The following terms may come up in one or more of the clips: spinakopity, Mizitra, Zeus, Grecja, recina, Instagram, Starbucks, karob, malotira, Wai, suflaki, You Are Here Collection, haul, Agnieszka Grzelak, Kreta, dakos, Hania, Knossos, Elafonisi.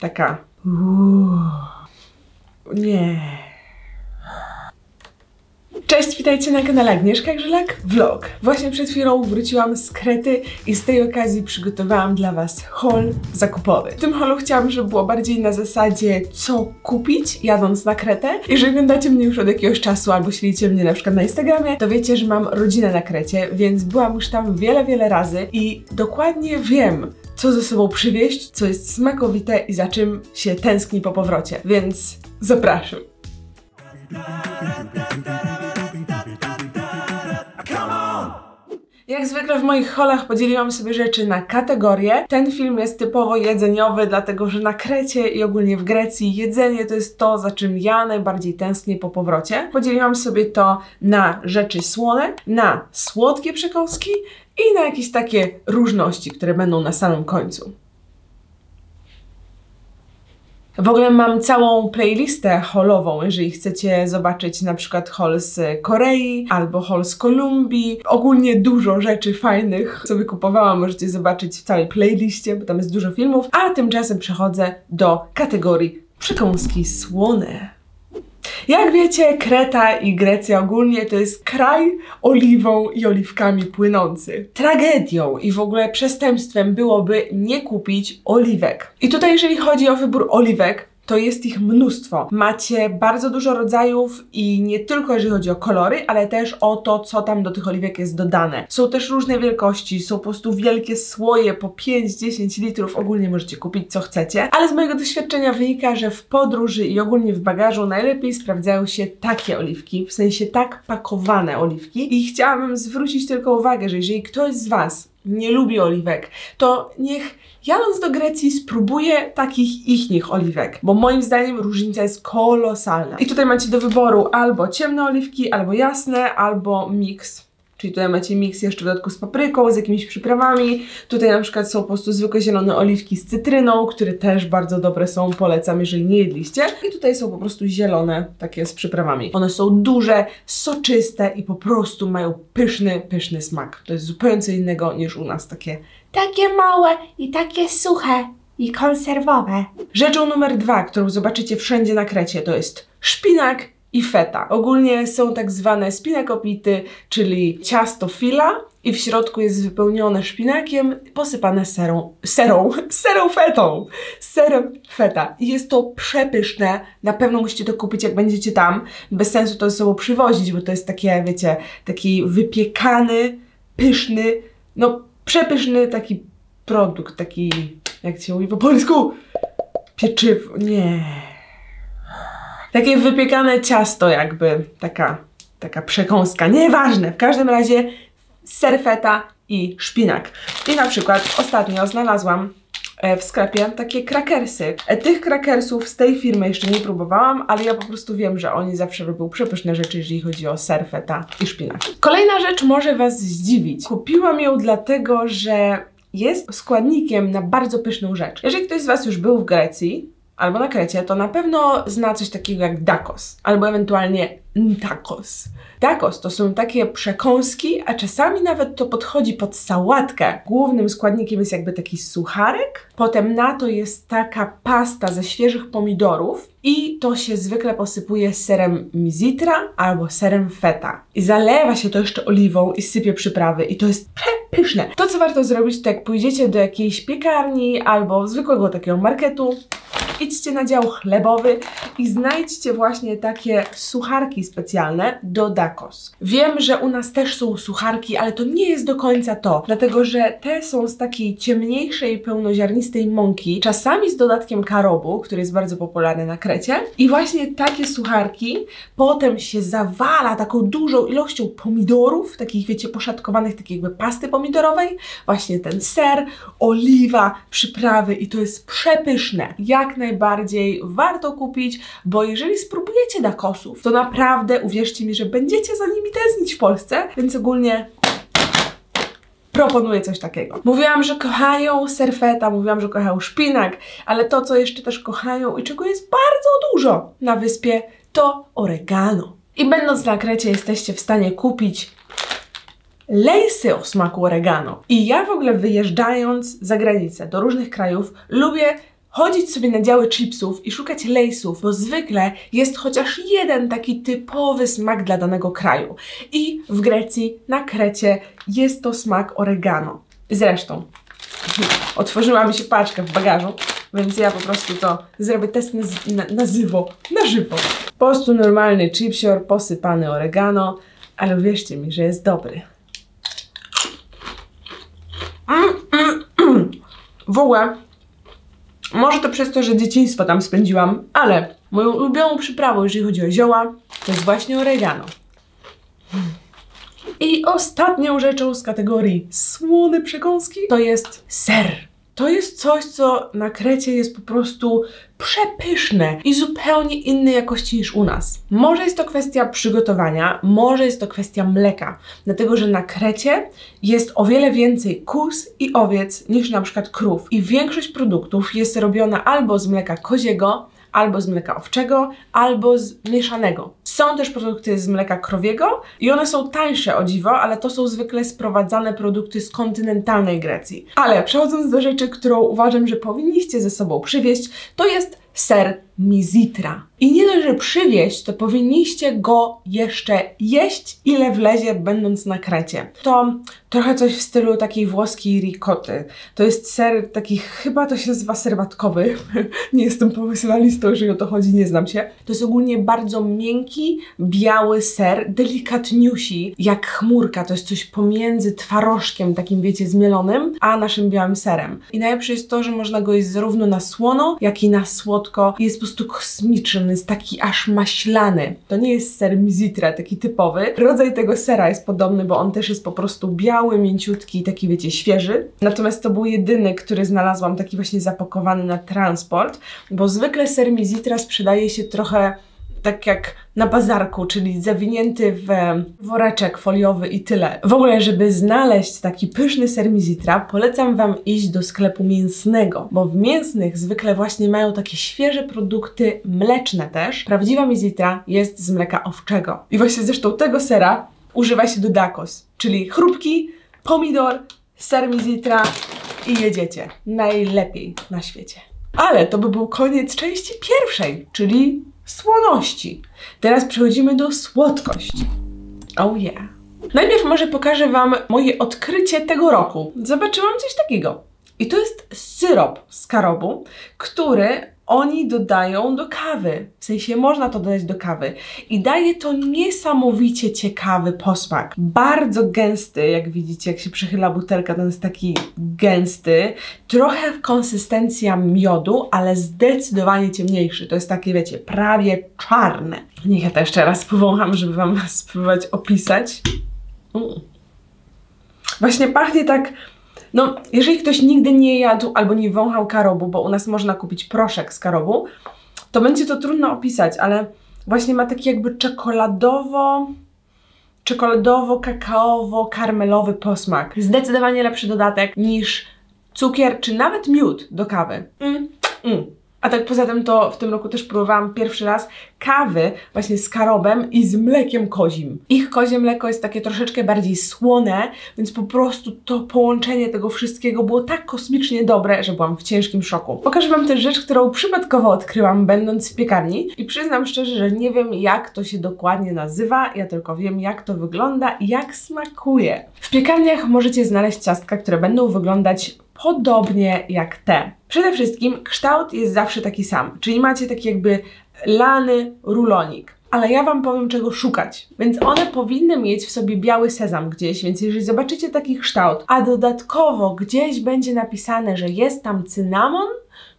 Taka. Nie. Cześć, witajcie na kanale Agnieszka Grzelak Vlog. Właśnie przed chwilą wróciłam z Krety i z tej okazji przygotowałam dla Was haul zakupowy. W tym haulu chciałam, żeby było bardziej na zasadzie co kupić jadąc na Kretę. Jeżeli oglądacie mnie już od jakiegoś czasu albo śledzicie mnie na przykład na Instagramie, to wiecie, że mam rodzinę na Krecie, więc byłam już tam wiele razy i dokładnie wiem, co ze sobą przywieźć, co jest smakowite i za czym się tęskni po powrocie. Więc zapraszam! Jak zwykle w moich haulach podzieliłam sobie rzeczy na kategorie. Ten film jest typowo jedzeniowy, dlatego że na Krecie i ogólnie w Grecji jedzenie to jest to, za czym ja najbardziej tęsknię po powrocie. Podzieliłam sobie to na rzeczy słone, na słodkie przekąski i na jakieś takie różności, które będą na samym końcu. W ogóle mam całą playlistę haulową, jeżeli chcecie zobaczyć na przykład haul z Korei albo haul z Kolumbii. Ogólnie dużo rzeczy fajnych, co wykupowałam, możecie zobaczyć w całej playliście, bo tam jest dużo filmów. A tymczasem przechodzę do kategorii przekąski słone. Jak wiecie, Kreta i Grecja ogólnie to jest kraj oliwą i oliwkami płynący. Tragedią i w ogóle przestępstwem byłoby nie kupić oliwek. I tutaj jeżeli chodzi o wybór oliwek, to jest ich mnóstwo. Macie bardzo dużo rodzajów i nie tylko jeżeli chodzi o kolory, ale też o to, co tam do tych oliwek jest dodane. Są też różne wielkości, są po prostu wielkie słoje po 5-10 litrów. Ogólnie możecie kupić co chcecie, ale z mojego doświadczenia wynika, że w podróży i ogólnie w bagażu najlepiej sprawdzają się takie oliwki, w sensie tak pakowane oliwki. I chciałabym zwrócić tylko uwagę, że jeżeli ktoś z Was nie lubi oliwek, to niech jadąc do Grecji spróbuję takich ichnych oliwek, bo moim zdaniem różnica jest kolosalna. I tutaj macie do wyboru albo ciemne oliwki, albo jasne, albo miks. Czyli tutaj macie miks jeszcze w dodatku z papryką, z jakimiś przyprawami. Tutaj na przykład są po prostu zwykłe zielone oliwki z cytryną, które też bardzo dobre są, polecam, jeżeli nie jedliście. I tutaj są po prostu zielone, takie z przyprawami. One są duże, soczyste i po prostu mają pyszny smak. To jest zupełnie co innego niż u nas takie małe i takie suche i konserwowe. Rzeczą numer 2, którą zobaczycie wszędzie na Krecie, to jest szpinak i feta. Ogólnie są tak zwane spinakopity, czyli ciasto fila i w środku jest wypełnione szpinakiem, posypane serem feta. I jest to przepyszne, na pewno musicie to kupić jak będziecie tam, bez sensu to ze sobą przywozić, bo to jest takie, wiecie, taki wypiekany, pyszny, no przepyszny taki produkt, taki, jak się mówi po polsku, pieczywo, nie. Takie wypiekane ciasto jakby, taka przekąska, nieważne, w każdym razie ser feta i szpinak. I na przykład ostatnio znalazłam w sklepie takie krakersy. Tych krakersów z tej firmy jeszcze nie próbowałam, ale ja po prostu wiem, że oni zawsze robią przepyszne rzeczy, jeżeli chodzi o ser feta i szpinak. Kolejna rzecz może Was zdziwić. Kupiłam ją dlatego, że jest składnikiem na bardzo pyszną rzecz. Jeżeli ktoś z Was już był w Grecji, albo na Krecie, to na pewno zna coś takiego jak dakos, albo ewentualnie ntakos. Dakos to są takie przekąski, a czasami nawet to podchodzi pod sałatkę. Głównym składnikiem jest jakby taki sucharek, potem na to jest taka pasta ze świeżych pomidorów i to się zwykle posypuje serem mizitra albo serem feta. I zalewa się to jeszcze oliwą i sypie przyprawy i to jest przepyszne. To co warto zrobić, to jak pójdziecie do jakiejś piekarni albo zwykłego takiego marketu, idźcie na dział chlebowy i znajdźcie właśnie takie sucharki specjalne do dakos. Wiem, że u nas też są sucharki, ale to nie jest do końca to, dlatego że te są z takiej ciemniejszej, pełnoziarnistej mąki, czasami z dodatkiem karobu, który jest bardzo popularny na Krecie. I właśnie takie sucharki potem się zawala taką dużą ilością pomidorów, takich wiecie, poszatkowanych, takiej jakby pasty pomidorowej, właśnie ten ser, oliwa, przyprawy i to jest przepyszne. Jak najbardziej warto kupić, bo jeżeli spróbujecie dakosów, to naprawdę uwierzcie mi, że będziecie za nimi tęsknić w Polsce, więc ogólnie proponuję coś takiego. Mówiłam, że kochają ser feta, mówiłam, że kochają szpinak, ale to, co jeszcze też kochają i czego jest bardzo dużo na wyspie, to oregano. I będąc na Krecie jesteście w stanie kupić lejsy o smaku oregano. I ja w ogóle wyjeżdżając za granicę do różnych krajów lubię chodzić sobie na działy chipsów i szukać lejsów, bo zwykle jest chociaż jeden taki typowy smak dla danego kraju. I w Grecji, na Krecie jest to smak oregano. Zresztą otworzyła mi się paczka w bagażu, więc ja po prostu to zrobię test na żywo. Po prostu normalny chipsior posypany oregano, ale wierzcie mi, że jest dobry. W ogóle może to przez to, że dzieciństwo tam spędziłam, ale moją ulubioną przyprawą, jeżeli chodzi o zioła, to jest właśnie oregano. I ostatnią rzeczą z kategorii słone przekąski to jest ser. To jest coś, co na Krecie jest po prostu przepyszne i zupełnie innej jakości niż u nas. Może jest to kwestia przygotowania, może jest to kwestia mleka, dlatego że na Krecie jest o wiele więcej kóz i owiec niż na przykład krów. I większość produktów jest robiona albo z mleka koziego, albo z mleka owczego, albo z mieszanego. Są też produkty z mleka krowiego i one są tańsze o dziwo, ale to są zwykle sprowadzane produkty z kontynentalnej Grecji. Ale przechodząc do rzeczy, którą uważam, że powinniście ze sobą przywieźć, to jest ser Mizitra. I nie dość, że przywieźć, to powinniście go jeszcze jeść, ile wlezie, będąc na Krecie. To trochę coś w stylu takiej włoskiej ricoty. To jest ser taki, chyba to się nazywa serwatkowy. Nie jestem profesjonalistą, jeżeli o to chodzi, nie znam się. To jest ogólnie bardzo miękki, biały ser, delikatniusi, jak chmurka. To jest coś pomiędzy twarożkiem, takim wiecie, zmielonym, a naszym białym serem. I najlepsze jest to, że można go jeść zarówno na słono, jak i na słodko. Jest po prostu kosmiczny, on jest taki aż maślany. To nie jest ser Mizitra, taki typowy. Rodzaj tego sera jest podobny, bo on też jest po prostu biały, mięciutki, taki wiecie, świeży. Natomiast to był jedyny, który znalazłam, taki właśnie zapakowany na transport, bo zwykle ser Mizitra sprzedaje się trochę tak jak na bazarku, czyli zawinięty w woreczek foliowy i tyle. W ogóle, żeby znaleźć taki pyszny ser Mizitra, polecam Wam iść do sklepu mięsnego, bo w mięsnych zwykle właśnie mają takie świeże produkty mleczne też. Prawdziwa Mizitra jest z mleka owczego. I właśnie zresztą tego sera używa się do dakos, czyli chrupki, pomidor, ser Mizitra i jedziecie. Najlepiej na świecie. Ale to by był koniec części pierwszej, czyli słoności. Teraz przechodzimy do słodkości. Oh yeah. Najpierw może pokażę Wam moje odkrycie tego roku. Zobaczyłam coś takiego. I to jest syrop z karobu, który oni dodają do kawy. W sensie można to dodać do kawy. I daje to niesamowicie ciekawy posmak. Bardzo gęsty, jak widzicie, jak się przychyla butelka, to jest taki gęsty. Trochę konsystencja miodu, ale zdecydowanie ciemniejszy. To jest takie, wiecie, prawie czarne. Niech ja to jeszcze raz powącham, żeby Wam spróbować opisać. Właśnie pachnie tak... No, jeżeli ktoś nigdy nie jadł albo nie wąchał karobu, bo u nas można kupić proszek z karobu, to będzie to trudno opisać, ale właśnie ma taki jakby czekoladowo-kakaowo-karmelowy posmak. Zdecydowanie lepszy dodatek niż cukier czy nawet miód do kawy. A tak poza tym to w tym roku też próbowałam pierwszy raz kawy właśnie z karobem i z mlekiem kozim. Ich kozie mleko jest takie troszeczkę bardziej słone, więc po prostu to połączenie tego wszystkiego było tak kosmicznie dobre, że byłam w ciężkim szoku. Pokażę Wam też rzecz, którą przypadkowo odkryłam będąc w piekarni i przyznam szczerze, że nie wiem jak to się dokładnie nazywa, ja tylko wiem jak to wygląda i jak smakuje. W piekarniach możecie znaleźć ciastka, które będą wyglądać podobnie jak te. Przede wszystkim kształt jest zawsze taki sam, czyli macie taki jakby lany rulonik. Ale ja Wam powiem czego szukać. Więc one powinny mieć w sobie biały sezam gdzieś, więc jeżeli zobaczycie taki kształt, a dodatkowo gdzieś będzie napisane, że jest tam cynamon,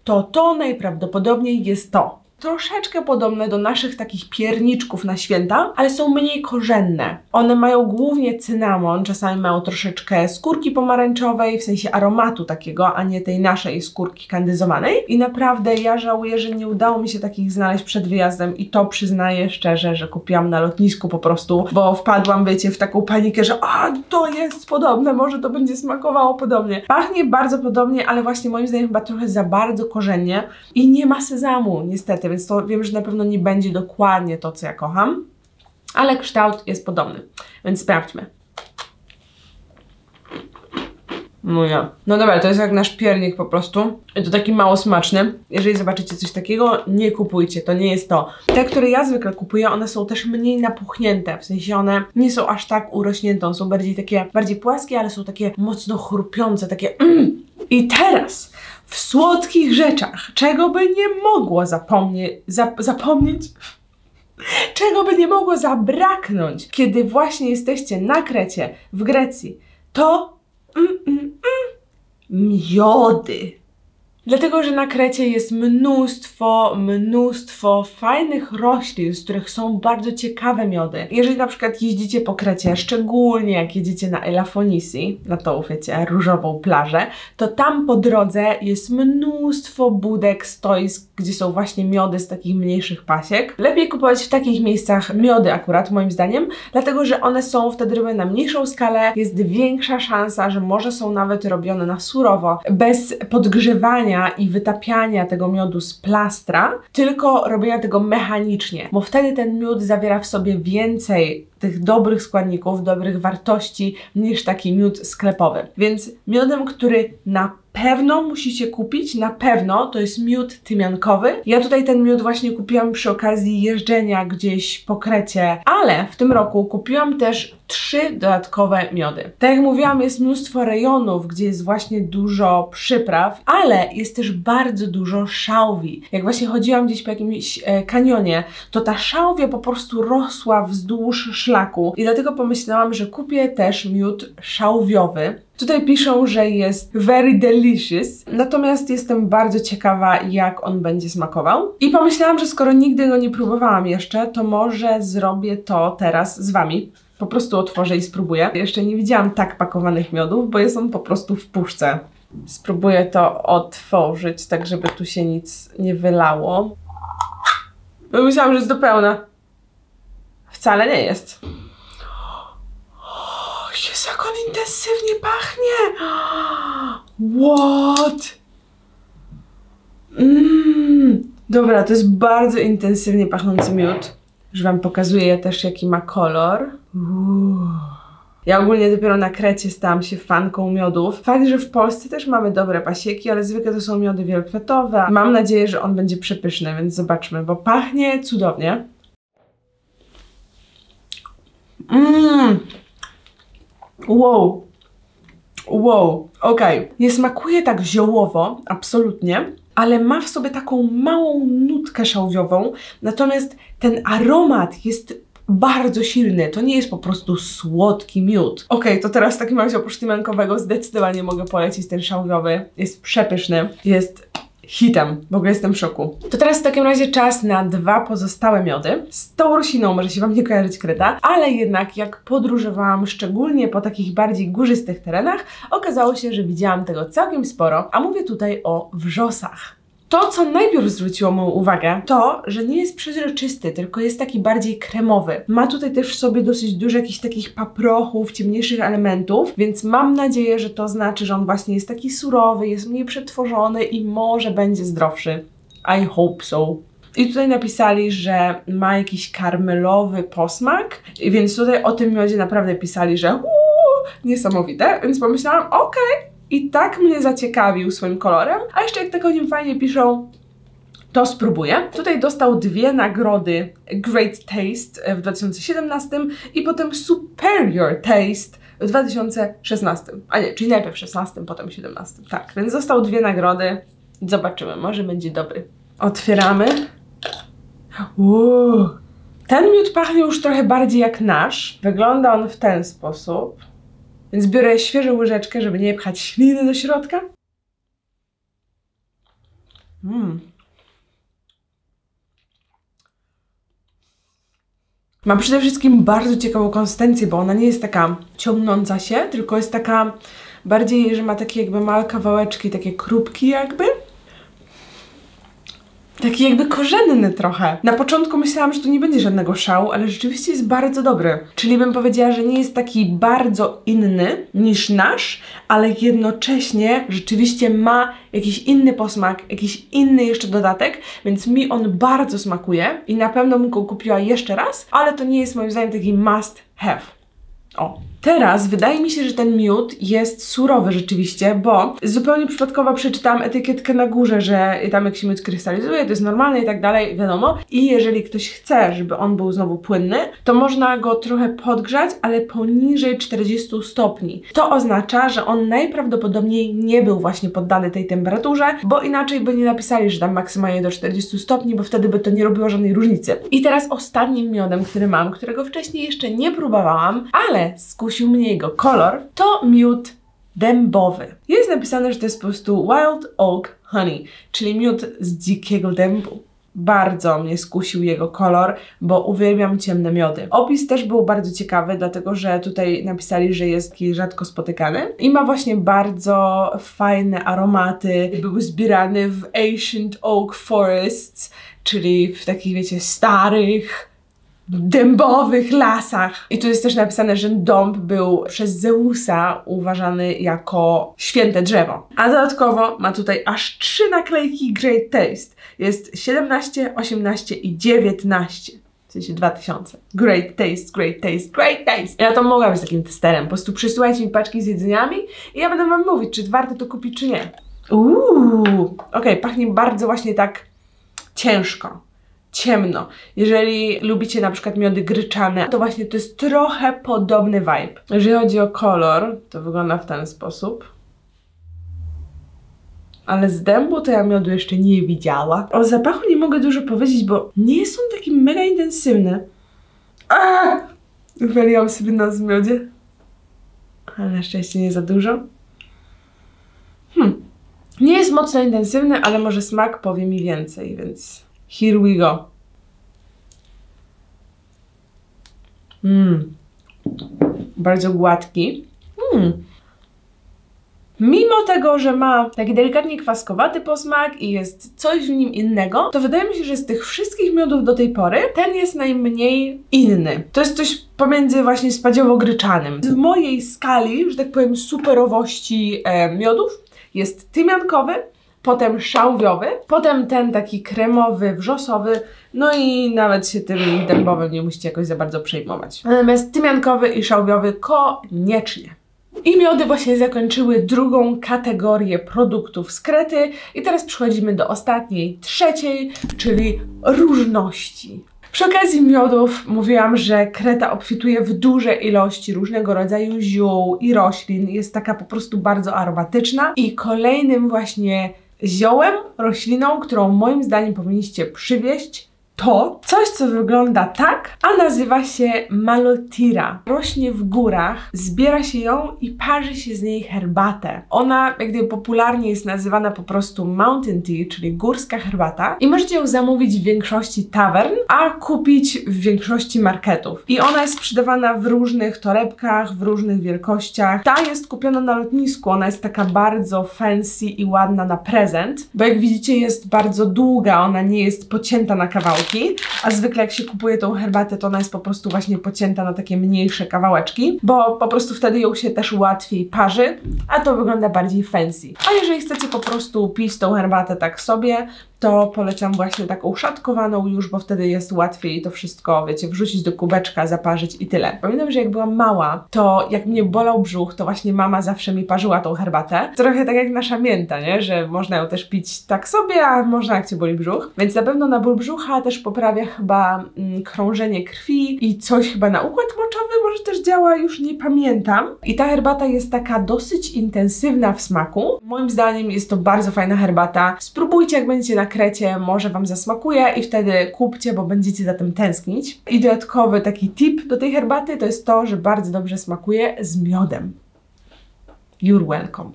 to to najprawdopodobniej jest to. Troszeczkę podobne do naszych takich pierniczków na święta, ale są mniej korzenne. One mają głównie cynamon, czasami mają troszeczkę skórki pomarańczowej, w sensie aromatu takiego, a nie tej naszej skórki kandyzowanej. I naprawdę ja żałuję, że nie udało mi się takich znaleźć przed wyjazdem i to przyznaję szczerze, że kupiłam na lotnisku po prostu, bo wpadłam, wiecie, w taką panikę, że a, to jest podobne, może to będzie smakowało podobnie. Pachnie bardzo podobnie, ale właśnie moim zdaniem chyba trochę za bardzo korzennie i nie ma sezamu, niestety. Więc to wiem, że na pewno nie będzie dokładnie to, co ja kocham, ale kształt jest podobny, więc sprawdźmy. No ja. No dobra, to jest jak nasz piernik po prostu. I to taki mało smaczny. Jeżeli zobaczycie coś takiego, nie kupujcie, to nie jest to. Te, które ja zwykle kupuję, one są też mniej napuchnięte, w sensie one nie są aż tak urośnięte, są bardziej takie, bardziej płaskie, ale są takie mocno chrupiące, takie I teraz w słodkich rzeczach, czego by nie mogło zapomnieć... Czego by nie mogło zabraknąć, kiedy właśnie jesteście na Krecie, w Grecji, to miody. Dlatego, że na Krecie jest mnóstwo fajnych roślin, z których są bardzo ciekawe miody. Jeżeli na przykład jeździcie po Krecie, szczególnie jak jedziecie na Elafonisi, na tą, wiecie, różową plażę, to tam po drodze jest mnóstwo budek, stoisk, gdzie są właśnie miody z takich mniejszych pasiek. Lepiej kupować w takich miejscach miody akurat, moim zdaniem, dlatego, że one są wtedy robione na mniejszą skalę, jest większa szansa, że może są nawet robione na surowo, bez podgrzewania i wytapiania tego miodu z plastra, tylko robienia tego mechanicznie, bo wtedy ten miód zawiera w sobie więcej tych dobrych składników, dobrych wartości niż taki miód sklepowy. Więc miodem, który na pewno musicie kupić, na pewno to jest miód tymiankowy. Ja tutaj ten miód właśnie kupiłam przy okazji jeżdżenia gdzieś po Krecie, ale w tym roku kupiłam też 3 dodatkowe miody. Tak jak mówiłam, jest mnóstwo rejonów, gdzie jest właśnie dużo przypraw, ale jest też bardzo dużo szałwi. Jak właśnie chodziłam gdzieś po jakimś kanionie, to ta szałwia po prostu rosła wzdłuż szlaku i dlatego pomyślałam, że kupię też miód szałwiowy. Tutaj piszą, że jest very delicious, natomiast jestem bardzo ciekawa, jak on będzie smakował. I pomyślałam, że skoro nigdy go nie próbowałam jeszcze, to może zrobię to teraz z wami. Po prostu otworzę i spróbuję. Jeszcze nie widziałam tak pakowanych miodów, bo jest on po prostu w puszce. Spróbuję to otworzyć, tak żeby tu się nic nie wylało. Myślałam, że jest do pełna. Wcale nie jest. Jezu, jak on intensywnie pachnie! What? Dobra, to jest bardzo intensywnie pachnący miód. Już wam pokazuję też, jaki ma kolor. Ja ogólnie dopiero na Krecie stałam się fanką miodów. Fakt, że w Polsce też mamy dobre pasieki, ale zwykle to są miody wielokwetowe. Mam nadzieję, że on będzie przepyszny, więc zobaczmy, bo pachnie cudownie. Wow, wow, okej. Nie smakuje tak ziołowo, absolutnie, ale ma w sobie taką małą nutkę szałwiową, natomiast ten aromat jest bardzo silny, to nie jest po prostu słodki miód. Okej, to teraz w takim razie oprócz tymiankowego zdecydowanie mogę polecić ten szałwiowy, jest przepyszny, jest hitem, w ogóle jestem w szoku. To teraz w takim razie czas na 2 pozostałe miody. Z tą rośliną może się wam nie kojarzyć Kreta, ale jednak jak podróżowałam szczególnie po takich bardziej górzystych terenach, okazało się, że widziałam tego całkiem sporo, a mówię tutaj o wrzosach. To, co najpierw zwróciło moją uwagę, to, że nie jest przezroczysty, tylko jest taki bardziej kremowy. Ma tutaj też w sobie dosyć dużo jakichś takich paprochów, ciemniejszych elementów, więc mam nadzieję, że to znaczy, że on właśnie jest taki surowy, jest mniej przetworzony i może będzie zdrowszy. I hope so. I tutaj napisali, że ma jakiś karmelowy posmak, więc tutaj o tym miodzie naprawdę pisali, że niesamowite, więc pomyślałam, okej. I tak mnie zaciekawił swoim kolorem, a jeszcze jak tak o nim fajnie piszą, to spróbuję. Tutaj dostał 2 nagrody Great Taste w 2017 i potem Superior Taste w 2016. A nie, czyli najpierw w 2016, potem w 2017. Tak, więc dostał 2 nagrody. Zobaczymy, może będzie dobry. Otwieramy. Ten miód pachnie już trochę bardziej jak nasz. Wygląda on w ten sposób. Więc biorę świeżą łyżeczkę, żeby nie pchać śliny do środka. Ma przede wszystkim bardzo ciekawą konsystencję, bo ona nie jest taka ciągnąca się, tylko jest taka bardziej, że ma takie jakby małe kawałeczki, takie krupki jakby. Taki jakby korzenny trochę. Na początku myślałam, że tu nie będzie żadnego szału, ale rzeczywiście jest bardzo dobry. Czyli bym powiedziała, że nie jest taki bardzo inny niż nasz, ale jednocześnie rzeczywiście ma jakiś inny posmak, jakiś inny jeszcze dodatek, więc mi on bardzo smakuje i na pewno bym go kupiła jeszcze raz, ale to nie jest moim zdaniem taki must have. O! Teraz wydaje mi się, że ten miód jest surowy rzeczywiście, bo zupełnie przypadkowo przeczytałam etykietkę na górze, że tam jak się miód krystalizuje, to jest normalne i tak dalej, wiadomo. I jeżeli ktoś chce, żeby on był znowu płynny, to można go trochę podgrzać, ale poniżej 40 stopni. To oznacza, że on najprawdopodobniej nie był właśnie poddany tej temperaturze, bo inaczej by nie napisali, że tam maksymalnie do 40 stopni, bo wtedy by to nie robiło żadnej różnicy. I teraz ostatnim miodem, który mam, którego wcześniej jeszcze nie próbowałam, ale skusił mnie jego kolor, to miód dębowy. Jest napisane, że to jest po prostu Wild Oak Honey, czyli miód z dzikiego dębu. Bardzo mnie skusił jego kolor, bo uwielbiam ciemne miody. Opis też był bardzo ciekawy, dlatego że tutaj napisali, że jest taki rzadko spotykany i ma właśnie bardzo fajne aromaty. Był zbierany w Ancient Oak Forests, czyli w takich, wiecie, starych, dębowych lasach. I tu jest też napisane, że dąb był przez Zeusa uważany jako święte drzewo. A dodatkowo ma tutaj aż 3 naklejki Great Taste. Jest 17, 18 i 19. W sensie 2000. Great Taste, Great Taste, Great Taste. Ja to mogłam być takim testerem. Po prostu przysyłajcie mi paczki z jedzeniami i ja będę wam mówić, czy warto to kupić, czy nie. Okej, pachnie bardzo właśnie tak ciężko. Ciemno. Jeżeli lubicie na przykład miody gryczane, to właśnie to jest trochę podobny vibe. Jeżeli chodzi o kolor, to wygląda w ten sposób. Ale z dębu to ja miodu jeszcze nie widziała. O zapachu nie mogę dużo powiedzieć, bo nie jest on taki mega intensywny. Wyliłam sobie nos w miodzie. Ale na szczęście nie za dużo. Nie jest mocno intensywny, ale może smak powie mi więcej, więc... Here we go. Bardzo gładki. Mimo tego, że ma taki delikatnie kwaskowaty posmak i jest coś w nim innego, to wydaje mi się, że z tych wszystkich miodów do tej pory ten jest najmniej inny. To jest coś pomiędzy właśnie spadziowo-gryczanym. W mojej skali, że tak powiem, superowości miodów jest tymiankowy, potem szałwiowy, potem ten taki kremowy, wrzosowy, no i nawet się tym dębowym nie musicie jakoś za bardzo przejmować. Natomiast tymiankowy i szałwiowy koniecznie. I miody właśnie zakończyły drugą kategorię produktów z Krety i teraz przechodzimy do ostatniej, trzeciej, czyli różności. Przy okazji miodów mówiłam, że Kreta obfituje w duże ilości różnego rodzaju ziół i roślin, jest taka po prostu bardzo aromatyczna i kolejnym właśnie ziołem, rośliną, którą moim zdaniem powinniście przywieźć, to coś, co wygląda tak, a nazywa się malotira. Rośnie w górach, zbiera się ją i parzy się z niej herbatę. Ona jak gdyby popularnie jest nazywana po prostu mountain tea, czyli górska herbata i możecie ją zamówić w większości tawern, a kupić w większości marketów. I ona jest sprzedawana w różnych torebkach, w różnych wielkościach. Ta jest kupiona na lotnisku, ona jest taka bardzo fancy i ładna na prezent, bo jak widzicie jest bardzo długa, ona nie jest pocięta na kawałki. A zwykle jak się kupuje tą herbatę, to ona jest po prostu właśnie pocięta na takie mniejsze kawałeczki, bo po prostu wtedy ją się też łatwiej parzy, a to wygląda bardziej fancy. A jeżeli chcecie po prostu pić tą herbatę tak sobie, to polecam właśnie taką szatkowaną już, bo wtedy jest łatwiej to wszystko, wiecie, wrzucić do kubeczka, zaparzyć i tyle. Pamiętam, że jak byłam mała, to jak mnie bolał brzuch, to właśnie mama zawsze mi parzyła tą herbatę. Trochę tak jak nasza mięta, nie? Że można ją też pić tak sobie, a można jak cię boli brzuch. Więc na pewno na ból brzucha też poprawia chyba krążenie krwi i coś chyba na układ moczowy może też działa, już nie pamiętam. I ta herbata jest taka dosyć intensywna w smaku. Moim zdaniem jest to bardzo fajna herbata. Spróbujcie, jak będziecie na Krecie, może wam zasmakuje i wtedy kupcie, bo będziecie za tym tęsknić. I dodatkowy taki tip do tej herbaty to jest to, że bardzo dobrze smakuje z miodem. You're welcome.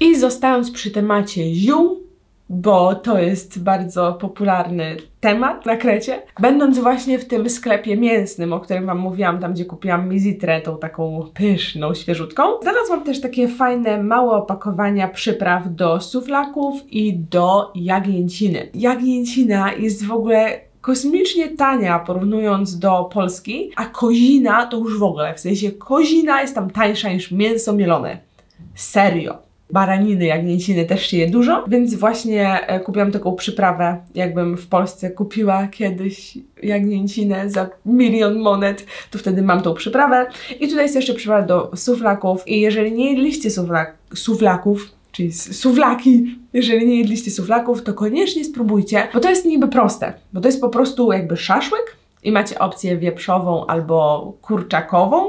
I zostając przy temacie ziół, bo to jest bardzo popularny temat na Krecie. Będąc właśnie w tym sklepie mięsnym, o którym wam mówiłam, tam gdzie kupiłam mizitrę, tą taką pyszną, świeżutką, znalazłam też takie fajne, małe opakowania przypraw do suflaków i do jagnięciny. Jagnięcina jest w ogóle kosmicznie tania, porównując do Polski, a kozina to już w ogóle, w sensie kozina jest tam tańsza niż mięso mielone. Serio. baraniny, jagnięciny też się je dużo, więc właśnie kupiłam taką przyprawę, jakbym w Polsce kupiła kiedyś jagnięcinę za 1 000 000 monet, to wtedy mam tą przyprawę. I tutaj jest jeszcze przyprawa do suwlaków i jeżeli nie jedliście suwlaków, czyli suwlaki, jeżeli nie jedliście suwlaków, to koniecznie spróbujcie, bo to jest niby proste, bo to jest po prostu jakby szaszłyk i macie opcję wieprzową albo kurczakową,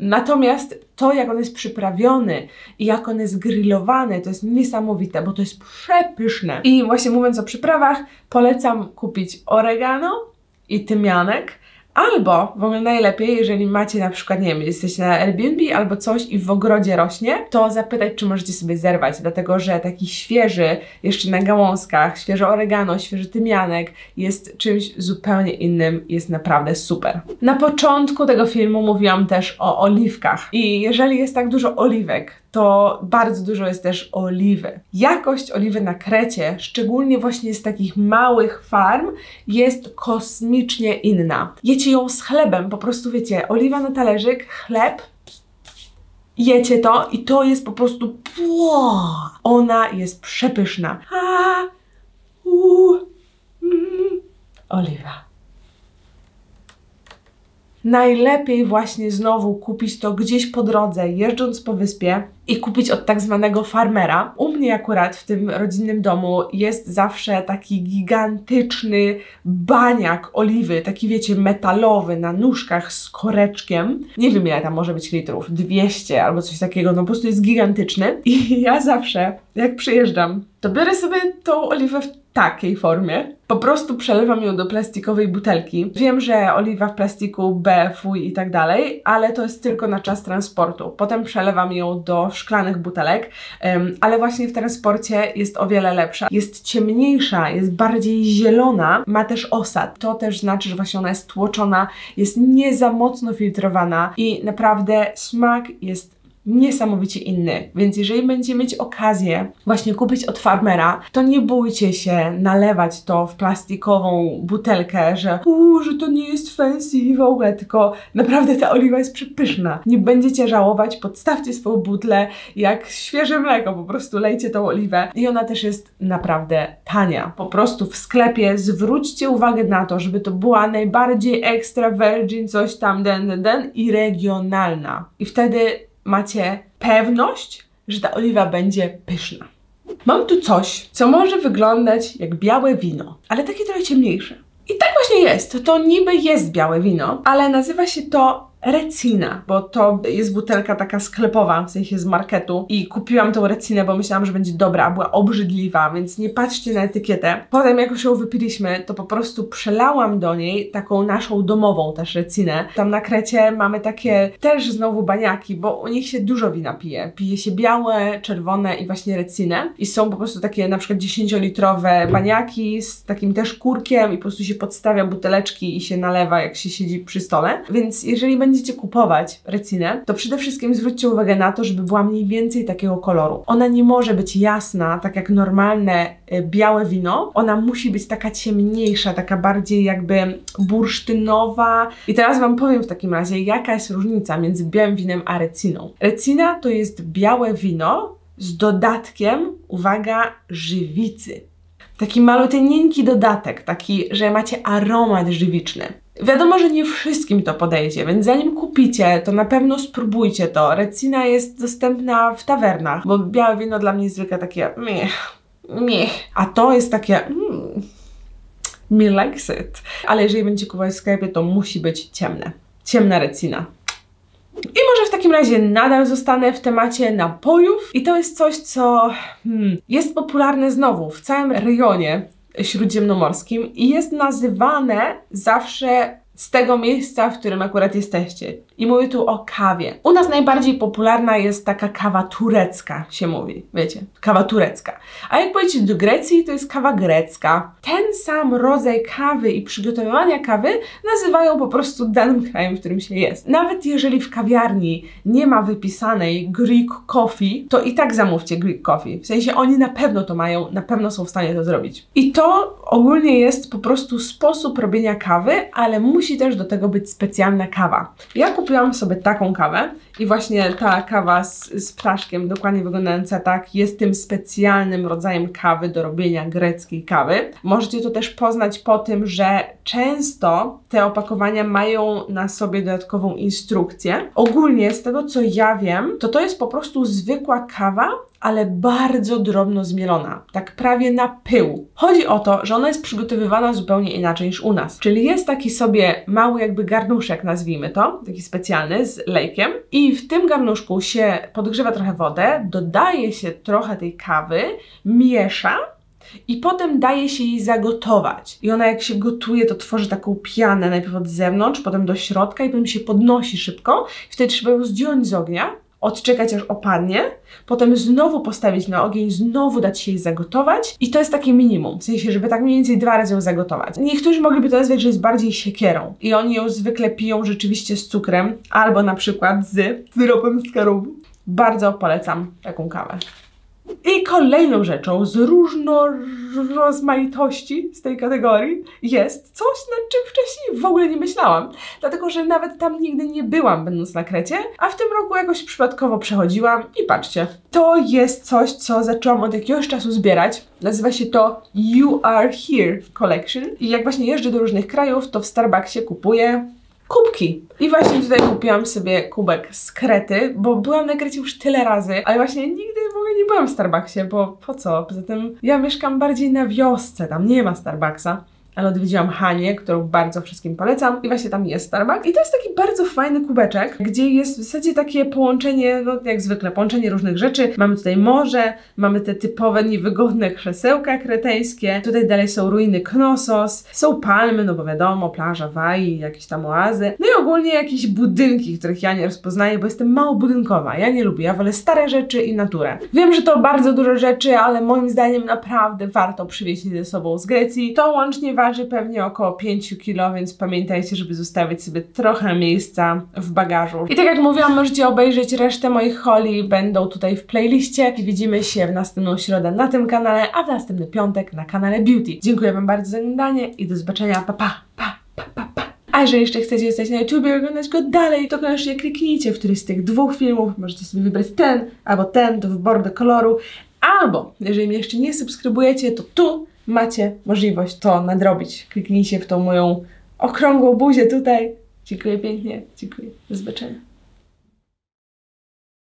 natomiast to, jak on jest przyprawiony i jak on jest grillowany, to jest niesamowite, bo to jest przepyszne. I właśnie mówiąc o przyprawach, polecam kupić oregano i tymianek, albo w ogóle najlepiej, jeżeli macie na przykład, nie wiem, jesteście na Airbnb albo coś i w ogrodzie rośnie, to zapytać, czy możecie sobie zerwać, dlatego że taki świeży, jeszcze na gałązkach, świeże oregano, świeży tymianek jest czymś zupełnie innym, jest naprawdę super. Na początku tego filmu mówiłam też o oliwkach i jeżeli jest tak dużo oliwek, to bardzo dużo jest też oliwy. Jakość oliwy na Krecie, szczególnie właśnie z takich małych farm, jest kosmicznie inna. Jecie ją z chlebem, po prostu wiecie, oliwa na talerzyk, chleb, jecie to i to jest po prostu... Ona jest przepyszna. Oliwa. Najlepiej właśnie znowu kupić to gdzieś po drodze, jeżdżąc po wyspie i kupić od tak zwanego farmera. U mnie akurat w tym rodzinnym domu jest zawsze taki gigantyczny baniak oliwy, taki wiecie, metalowy, na nóżkach z koreczkiem. Nie wiem, ile tam może być litrów, 200 albo coś takiego, no po prostu jest gigantyczny. I ja zawsze, jak przyjeżdżam, to biorę sobie tą oliwę w takiej formie. Po prostu przelewam ją do plastikowej butelki. Wiem, że oliwa w plastiku, B, fuj i tak dalej, ale to jest tylko na czas transportu. Potem przelewam ją do szklanych butelek, ale właśnie w transporcie jest o wiele lepsza. Jest ciemniejsza, jest bardziej zielona, ma też osad. To też znaczy, że właśnie ona jest tłoczona, jest nie za mocno filtrowana i naprawdę smak jest niesamowicie inny, więc jeżeli będziecie mieć okazję właśnie kupić od farmera, to nie bójcie się nalewać to w plastikową butelkę, że to nie jest fancy i w ogóle, tylko naprawdę ta oliwa jest przepyszna. Nie będziecie żałować, podstawcie swoją butlę jak świeże mleko, po prostu lejcie tą oliwę i ona też jest naprawdę tania. Po prostu w sklepie zwróćcie uwagę na to, żeby to była najbardziej extra virgin, coś tam, i regionalna. I wtedy macie pewność, że ta oliwa będzie pyszna. Mam tu coś, co może wyglądać jak białe wino, ale takie trochę ciemniejsze. I tak właśnie jest, to niby jest białe wino, ale nazywa się to recina, bo to jest butelka taka sklepowa, w sensie z marketu, i kupiłam tą recinę, bo myślałam, że będzie dobra, a była obrzydliwa, więc nie patrzcie na etykietę. Potem jak już ją wypiliśmy, to po prostu przelałam do niej taką naszą domową też recinę. Tam na Krecie mamy takie też znowu baniaki, bo u nich się dużo wina pije. Pije się białe, czerwone i właśnie recinę i są po prostu takie na przykład 10-litrowe baniaki z takim też kurkiem i po prostu się podstawia buteleczki i się nalewa, jak się siedzi przy stole, więc jeżeli będziecie kupować recinę, to przede wszystkim zwróćcie uwagę na to, żeby była mniej więcej takiego koloru. Ona nie może być jasna, tak jak normalne białe wino. Ona musi być taka ciemniejsza, taka bardziej jakby bursztynowa. I teraz Wam powiem w takim razie, jaka jest różnica między białym winem a reciną. Recina to jest białe wino z dodatkiem, uwaga, żywicy. Taki maluteńki dodatek, taki, że macie aromat żywiczny. Wiadomo, że nie wszystkim to podejdzie, więc zanim kupicie, to na pewno spróbujcie to. Recina jest dostępna w tawernach, bo białe wino dla mnie jest zwykle takie a to jest takie me likes it. Ale jeżeli będziecie kupować w sklepie, to musi być ciemne. Ciemna recina. I może w takim razie nadal zostanę w temacie napojów i to jest coś, co jest popularne znowu w całym rejonie śródziemnomorskim i jest nazywane zawsze z tego miejsca, w którym akurat jesteście. I mówię tu o kawie. U nas najbardziej popularna jest taka kawa turecka, się mówi. Wiecie, kawa turecka. A jak pojedziecie do Grecji, to jest kawa grecka. Ten sam rodzaj kawy i przygotowywania kawy nazywają po prostu danym krajem, w którym się jest. Nawet jeżeli w kawiarni nie ma wypisanej Greek coffee, to i tak zamówcie Greek coffee. W sensie oni na pewno to mają, na pewno są w stanie to zrobić. I to ogólnie jest po prostu sposób robienia kawy, ale musi też do tego być specjalna kawa. Ja kupiłam sobie taką kawę i właśnie ta kawa z ptaszkiem, dokładnie wyglądająca tak, jest tym specjalnym rodzajem kawy do robienia greckiej kawy. Możecie to też poznać po tym, że często te opakowania mają na sobie dodatkową instrukcję. Ogólnie z tego, co ja wiem, to jest po prostu zwykła kawa, ale bardzo drobno zmielona, tak prawie na pył. Chodzi o to, że ona jest przygotowywana zupełnie inaczej niż u nas, czyli jest taki sobie mały jakby garnuszek, nazwijmy to, taki specjalny z lejkiem i w tym garnuszku się podgrzewa trochę wodę, dodaje się trochę tej kawy, miesza i potem daje się jej zagotować. I ona jak się gotuje, to tworzy taką pianę najpierw od zewnątrz, potem do środka i potem się podnosi szybko i wtedy trzeba ją zdjąć z ognia, odczekać aż opadnie, potem znowu postawić na ogień, znowu dać się jej zagotować i to jest takie minimum, w sensie, żeby tak mniej więcej 2 razy ją zagotować. Niektórzy mogliby to nazwać, że jest bardziej siekierą i oni ją zwykle piją rzeczywiście z cukrem albo na przykład z syropem z karubu. Bardzo polecam taką kawę. I kolejną rzeczą z różnorozmaitości z tej kategorii jest coś, nad czym wcześniej w ogóle nie myślałam, dlatego że nawet tam nigdy nie byłam, będąc na Krecie, a w tym roku jakoś przypadkowo przechodziłam i patrzcie, to jest coś, co zaczęłam od jakiegoś czasu zbierać. Nazywa się to You Are Here Collection i jak właśnie jeżdżę do różnych krajów, to w Starbucksie kupuję kubki. I właśnie tutaj kupiłam sobie kubek z Krety, bo byłam na Krecie już tyle razy, ale właśnie nigdy w ogóle nie byłam w Starbucksie, bo po co? Poza tym ja mieszkam bardziej na wiosce, tam nie ma Starbucksa. Ale odwiedziłam Hanię, którą bardzo wszystkim polecam i właśnie tam jest Starbucks. I to jest taki bardzo fajny kubeczek, gdzie jest w zasadzie takie połączenie, no jak zwykle, połączenie różnych rzeczy. Mamy tutaj morze, mamy te typowe niewygodne krzesełka kreteńskie, tutaj dalej są ruiny Knossos, są palmy, no bo wiadomo, plaża Wai, jakieś tam oazy. No i ogólnie jakieś budynki, których ja nie rozpoznaję, bo jestem mało budynkowa. Ja nie lubię, ja wolę stare rzeczy i naturę. Wiem, że to bardzo dużo rzeczy, ale moim zdaniem naprawdę warto przywieźć je ze sobą z Grecji. To łącznie waży pewnie około 5 kg, więc pamiętajcie, żeby zostawić sobie trochę miejsca w bagażu. I tak jak mówiłam, możecie obejrzeć resztę moich holi, będą tutaj w playliście. Widzimy się w następną środę na tym kanale, a w następny piątek na kanale Beauty. Dziękuję Wam bardzo za oglądanie i do zobaczenia. Pa, pa, pa, pa, pa, pa. A jeżeli jeszcze chcecie zostać na YouTubie i oglądać go dalej, to koniecznie kliknijcie w któryś z tych 2 filmów. Możecie sobie wybrać ten albo ten do wyboru do koloru. Albo, jeżeli mnie jeszcze nie subskrybujecie, to tu macie możliwość to nadrobić. Kliknijcie w tą moją okrągłą buzię tutaj. Dziękuję pięknie. Dziękuję. Do zobaczenia.